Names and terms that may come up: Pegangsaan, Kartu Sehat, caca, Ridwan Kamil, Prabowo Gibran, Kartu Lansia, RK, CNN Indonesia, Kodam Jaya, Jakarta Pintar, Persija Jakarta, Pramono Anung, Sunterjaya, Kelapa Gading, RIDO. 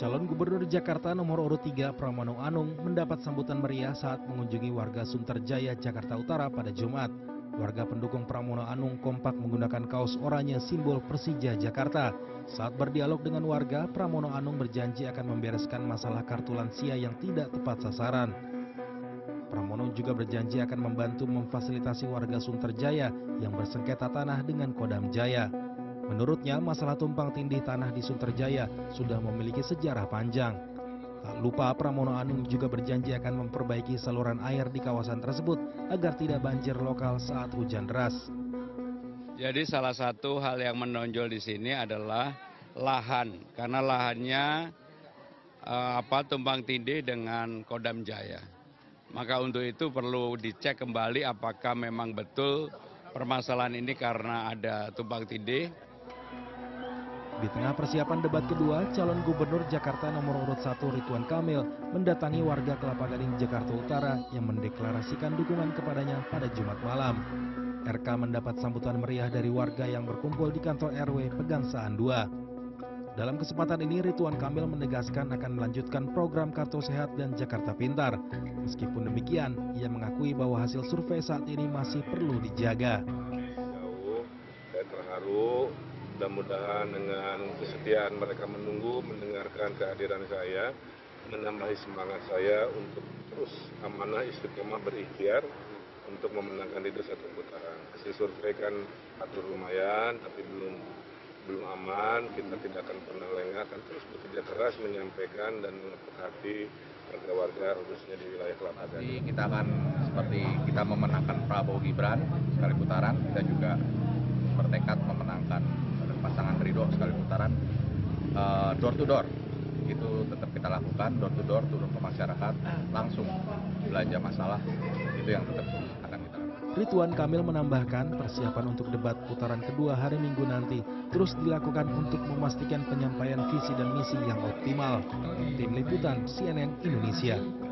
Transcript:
Calon Gubernur Jakarta nomor urut 3 Pramono Anung mendapat sambutan meriah saat mengunjungi warga Sunterjaya, Jakarta Utara pada Jumat. Warga pendukung Pramono Anung kompak menggunakan kaos oranye simbol Persija Jakarta. Saat berdialog dengan warga, Pramono Anung berjanji akan membereskan masalah kartu lansia yang tidak tepat sasaran. Pramono juga berjanji akan membantu memfasilitasi warga Sunterjaya yang bersengketa tanah dengan Kodam Jaya. Menurutnya, masalah tumpang tindih tanah di Sunterjaya sudah memiliki sejarah panjang. Tak lupa, Pramono Anung juga berjanji akan memperbaiki saluran air di kawasan tersebut agar tidak banjir lokal saat hujan deras. Jadi salah satu hal yang menonjol di sini adalah lahan, karena lahannya tumpang tindih dengan Kodam Jaya. Maka untuk itu perlu dicek kembali apakah memang betul permasalahan ini karena ada tumpang tindih. Di tengah persiapan debat kedua, calon gubernur Jakarta nomor urut 1 Ridwan Kamil mendatangi warga Kelapa Gading, Jakarta Utara yang mendeklarasikan dukungan kepadanya pada Jumat malam. RK mendapat sambutan meriah dari warga yang berkumpul di kantor RW Pegangsaan 2. Dalam kesempatan ini, Ridwan Kamil menegaskan akan melanjutkan program Kartu Sehat dan Jakarta Pintar. Meskipun demikian, ia mengakui bahwa hasil survei saat ini masih perlu dijaga. Saya terharu. Mudah-mudahan dengan kesetiaan mereka menunggu, mendengarkan kehadiran saya, menambahi semangat saya untuk terus amanah istiqomah berikhtiar untuk memenangkan RIDO satu putaran. Hasil survei kan atur lumayan, tapi belum aman. Kita tidak akan pernah lengah, akan terus bekerja keras menyampaikan dan mengepuk hati warga-warga khususnya di wilayah Kelapa Gading. Kita akan seperti kita memenangkan Prabowo Gibran sekali putaran, kita juga bertekad memenangkan pasangan RIDO sekali putaran, door to door itu tetap kita lakukan, door to door, turun ke masyarakat, langsung belanja masalah, itu yang tetap akan kita lakukan. Ridwan Kamil menambahkan persiapan untuk debat putaran kedua hari Minggu nanti terus dilakukan untuk memastikan penyampaian visi dan misi yang optimal. Tim Liputan CNN Indonesia.